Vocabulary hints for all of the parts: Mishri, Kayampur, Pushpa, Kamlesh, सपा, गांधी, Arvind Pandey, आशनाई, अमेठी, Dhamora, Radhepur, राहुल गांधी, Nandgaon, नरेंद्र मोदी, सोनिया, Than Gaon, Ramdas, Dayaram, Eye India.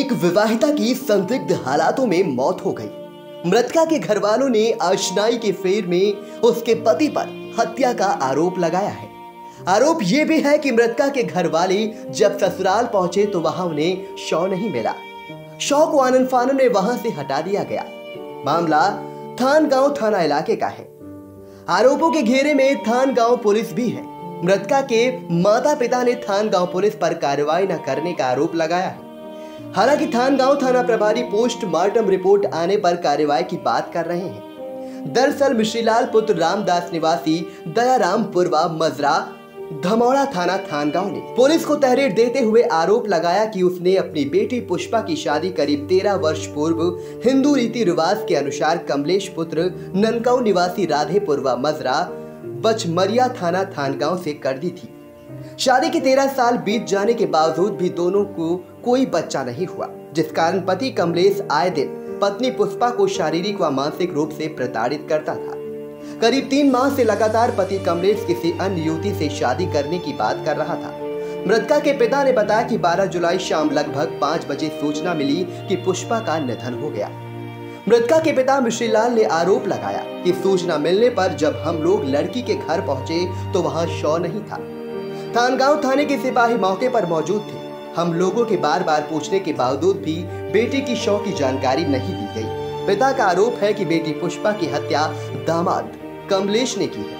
एक विवाहिता की संदिग्ध हालातों में मौत हो गई। मृतका के घर वालों ने आशनाई के फेर में उसके पति पर हत्या का आरोप लगाया है। आरोप ये भी है कि मृतका के घर वाले जब ससुराल पहुंचे तो वहां उन्हें शव नहीं मिला। शव को आनन फानन में वहां से हटा दिया गया। मामला थान गांव थाना इलाके का है। आरोपों के घेरे में थान गांव पुलिस भी है। मृतका के माता पिता ने थान गांव पुलिस पर कार्रवाई न करने का आरोप लगाया है। हालांकि थान गांव थाना प्रभारी पोस्टमार्टम रिपोर्ट आने पर कार्रवाई की बात कर रहे हैं। दरअसल मिश्रीलाल पुत्र रामदास निवासी दयाराम पुरवा मजरा धमौरा थाना थानगांव ने पुलिस को तहरीर देते हुए आरोप लगाया कि उसने अपनी बेटी पुष्पा की शादी करीब 13 वर्ष पूर्व हिंदू रीति रिवाज के अनुसार कमलेश पुत्र नंदगांव निवासी राधेपुर व मजरा बच मरिया थाना थानगांव से कर दी थी। शादी के 13 साल बीत जाने के बावजूद भी दोनों को कोई बच्चा नहीं हुआ, जिस कारण पति कमलेश आए दिन पत्नी पुष्पा को शारीरिक व मानसिक रूप से प्रताड़ित करता था। करीब 3 माह से लगातार पति कमलेश किसी अन्य युवती से शादी करने की बात कर रहा था। मृतका के पिता ने बताया कि 12 जुलाई शाम लगभग 5 बजे सूचना मिली कि पुष्पा का निधन हो गया। मृतका के पिता मिश्रीलाल ने आरोप लगाया कि सूचना मिलने पर जब हम लोग लड़की के घर पहुंचे तो वहां शव नहीं था। थानगांव थाने के सिपाही मौके पर मौजूद थे। हम लोगों के बार बार पूछने के बावजूद भी बेटी की शव की जानकारी नहीं दी गई। पिता का आरोप है कि बेटी पुष्पा की हत्या दामाद कमलेश ने की है।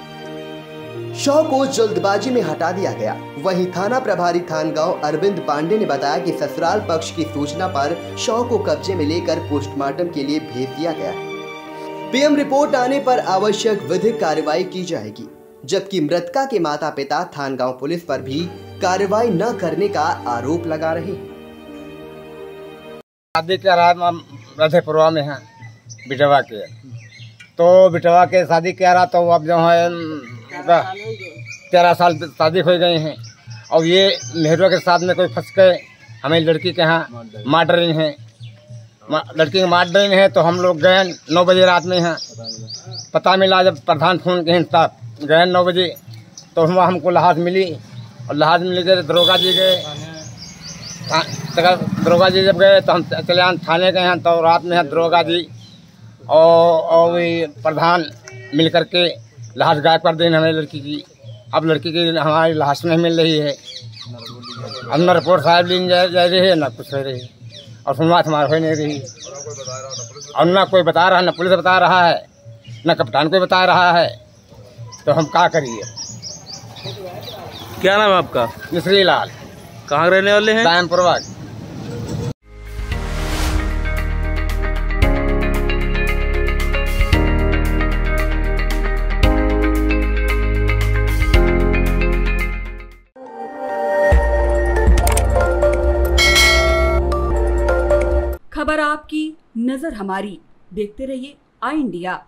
शव को जल्दबाजी में हटा दिया गया। वहीं थाना प्रभारी थानगांव अरविंद पांडे ने बताया कि ससुराल पक्ष की सूचना पर शव को कब्जे में लेकर पोस्टमार्टम के लिए भेज दिया गया है। पीएम रिपोर्ट आने पर आवश्यक विधिक कार्रवाई की जाएगी, जबकि मृतका के माता पिता थानगांव पुलिस पर भी कार्रवाई न करने का आरोप लगा रहे हैं। तो बिटवा के शादी कह रहा तो अब जो है 13 साल शादी हो गई हैं और ये नेहरू के साथ में कोई फंस गए। हमें लड़की के यहाँ मार्डरिंग है, लड़की की मार्डरिंग है तो हम लोग गए 9 बजे रात में। यहाँ पता मिला जब प्रधान फोन के साथ गए 9 बजे तो वहाँ हमको लहाज मिली और लहाज मिल गए। दरोगा जी गए, दरोगा जी जब गए तो हम चले आन थाने गए हैं। तो रात में दरोगा जी और प्रधान मिलकर के लाश गायब कर दें हमें लड़की की। अब लड़की की हमारी लाश नहीं मिल रही है। अब न रिपोर्ट साहब ली जा रही है, ना कुछ हो रही है और सुनवाई हमारे हो नहीं रही है। और ना कोई बता रहा है, ना पुलिस बता रहा है, ना कप्तान कोई बता रहा है। तो हम क्या करिए। क्या नाम है आपका? मिश्री लाल। कहाँ रहने वाले हैं? कायमपुर। खबर आपकी, नजर हमारी। देखते रहिए आई इंडिया।